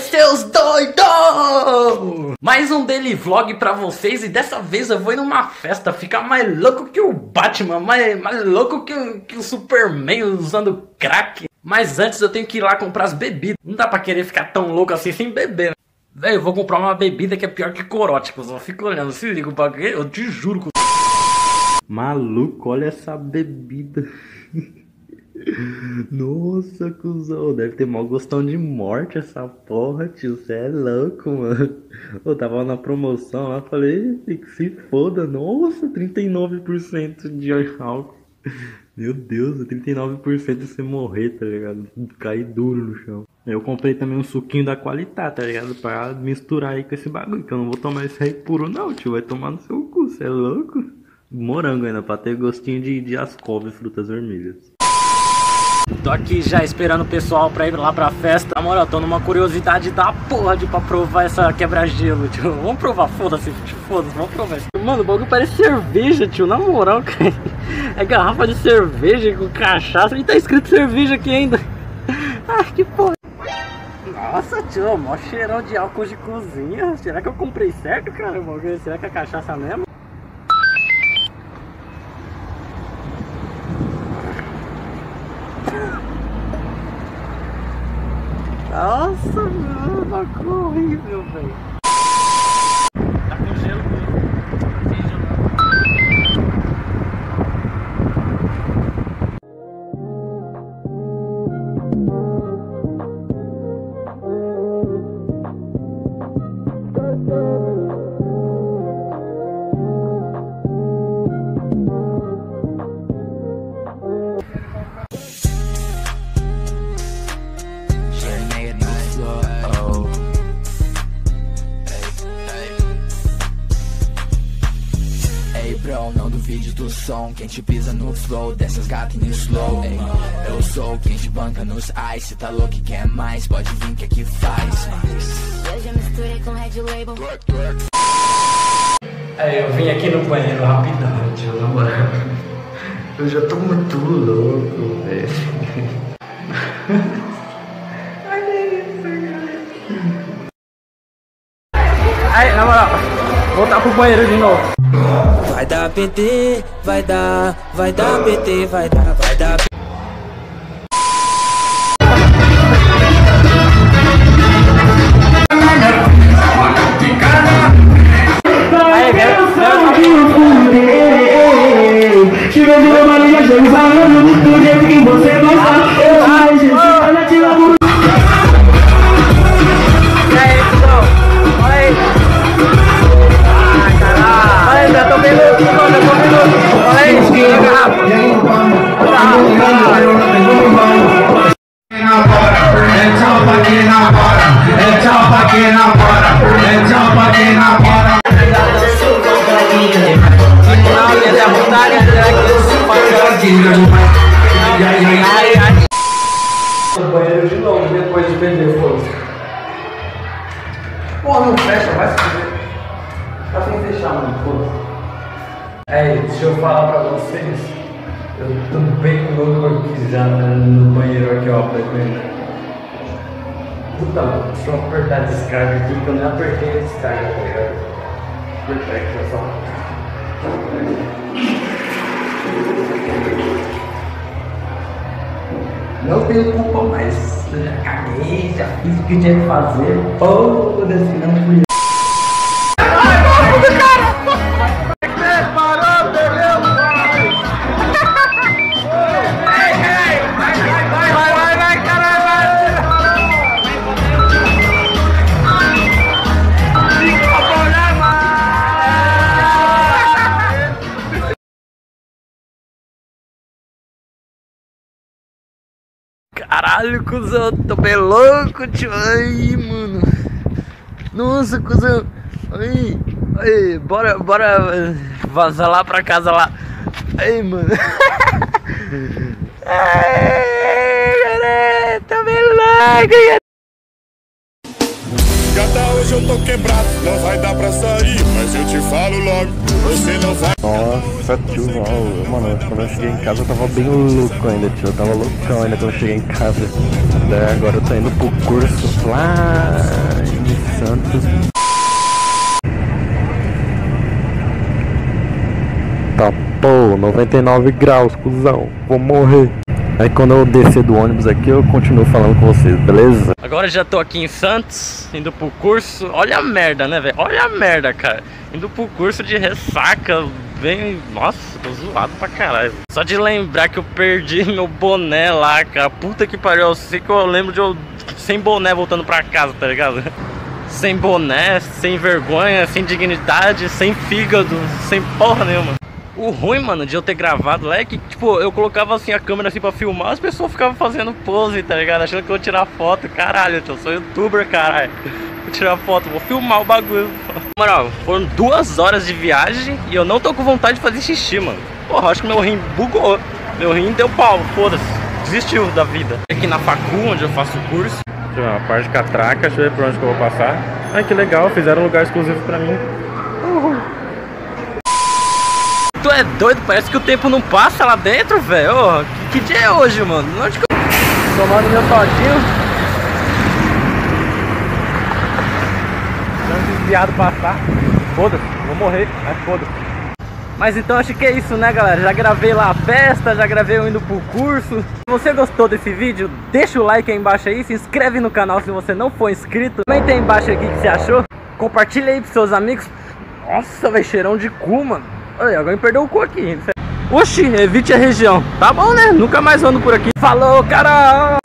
Seus doidos! Mais um daily vlog pra vocês e dessa vez eu vou ir numa festa ficar mais louco que o Batman, mais louco que o Superman usando crack. Mas antes eu tenho que ir lá comprar as bebidas. Não dá pra querer ficar tão louco assim sem beber, né? Véi, eu vou comprar uma bebida que é pior que corote, eu só fico olhando, se liga o bagulho, eu te juro. Maluco, olha essa bebida. Nossa, cuzão, deve ter maior gostão de morte essa porra, tio, cê é louco, mano. Eu tava na promoção lá, falei, se foda, nossa, 39% de álcool. Meu Deus, 39% de você morrer, tá ligado? Cair duro no chão. Eu comprei também um suquinho da qualidade, tá ligado? Pra misturar aí com esse bagulho, que eu não vou tomar isso aí puro não, tio, vai tomar no seu cu, cê é louco. Morango ainda, pra ter gostinho de ascove e frutas vermelhas. Tô aqui já esperando o pessoal pra ir lá pra festa. Na moral, tô numa curiosidade da porra de pra provar essa quebra-gelo, tio. Vamos provar, foda-se, tio, foda-se, vamos provar. Mano, o bagulho parece cerveja, tio, na moral, cara. É garrafa de cerveja com cachaça e tá escrito cerveja aqui ainda. Ai, que porra. Nossa, tio, mó cheirão de álcool de cozinha. Será que eu comprei certo, cara? Será que é cachaça mesmo? Nossa, meu, tá horrível, velho. Tá com gelo do som, quem te pisa no flow, dessas gatas no slow, ei. Eu sou quem te banca nos ice, cê tá louco e quer mais, pode vir que aqui faz. Eu já misturei com Red Label. É, eu vim aqui no banheiro rapidão, tio, na moral. Eu já tô muito louco, velho. Olha isso, cara. Aí, na moral, voltar pro banheiro de novo. Vai dar PT, vai dar PT, vai dar PT. O banheiro de novo, depois de vender, foda-se. Porra, não fecha, vai se fazer. Tá sem fechar, mano, foda-se. É, deixa eu falar pra vocês. Eu tô bem louco aqui já no banheiro aqui, ó, pra ver. Puta, deixa eu apertar a descarga aqui, que eu nem apertei a descarga, tá ligado? Apertar aqui, pessoal. Não tenho culpa, mas eu já caguei, já fiz o que tinha que fazer. Pô, desse não fui. Caralho, cuzão, tô bem louco, tio. Ai, mano. Nossa, cuzão. Ai, ai, bora vazar lá pra casa lá. Ai, mano. Ai, galera, tô bem louco. Gata, hoje eu tô quebrado, não vai dar pra sair, mas eu te falo logo, você não vai. Nossa, tio, mano, quando eu cheguei em casa eu tava bem louco ainda, tio. Eu tava loucão ainda quando eu cheguei em casa. Daí agora eu tô indo pro curso lá em Santos. Tá, pô, 99 graus, cuzão, vou morrer. Aí quando eu descer do ônibus aqui, eu continuo falando com vocês, beleza? Agora já tô aqui em Santos, indo pro curso. Olha a merda, né, velho? Olha a merda, cara. Indo pro curso de ressaca, bem... Nossa, tô zoado pra caralho. Só de lembrar que eu perdi meu boné lá, cara. Puta que pariu, eu sei que eu lembro de eu... Sem boné voltando pra casa, tá ligado? Sem boné, sem vergonha, sem dignidade, sem fígado, sem porra nenhuma. O ruim, mano, de eu ter gravado lá é que, tipo, eu colocava assim a câmera assim pra filmar, as pessoas ficavam fazendo pose, tá ligado? Achando que eu ia tirar foto. Caralho, eu sou youtuber, caralho. Vou tirar foto, vou filmar o bagulho. Mano, foram 2 horas de viagem e eu não tô com vontade de fazer xixi, mano. Porra, acho que meu rim bugou. Meu rim deu pau, foda-se. Desistiu da vida. Aqui na facu, onde eu faço o curso. Deixa eu ver uma parte de catraca, deixa eu ver por onde que eu vou passar. Ai, que legal, fizeram um lugar exclusivo pra mim. Tu é doido, parece que o tempo não passa lá dentro, velho. Oh, que dia é hoje, mano? Onde que eu... Tomando meu todinho. Não desviado passar. Foda-se, vou morrer, mas foda-se. Mas então acho que é isso, né, galera? Já gravei lá a festa, já gravei eu indo pro curso. Se você gostou desse vídeo, deixa o like aí embaixo aí. Se inscreve no canal se você não for inscrito. Comenta aí embaixo aqui o que você achou. Compartilha aí pros seus amigos. Nossa, velho, cheirão de cu, mano. Olha, alguém perdeu o cu aqui. Oxi, evite a região. Tá bom, né? Nunca mais ando por aqui. Falou, cara!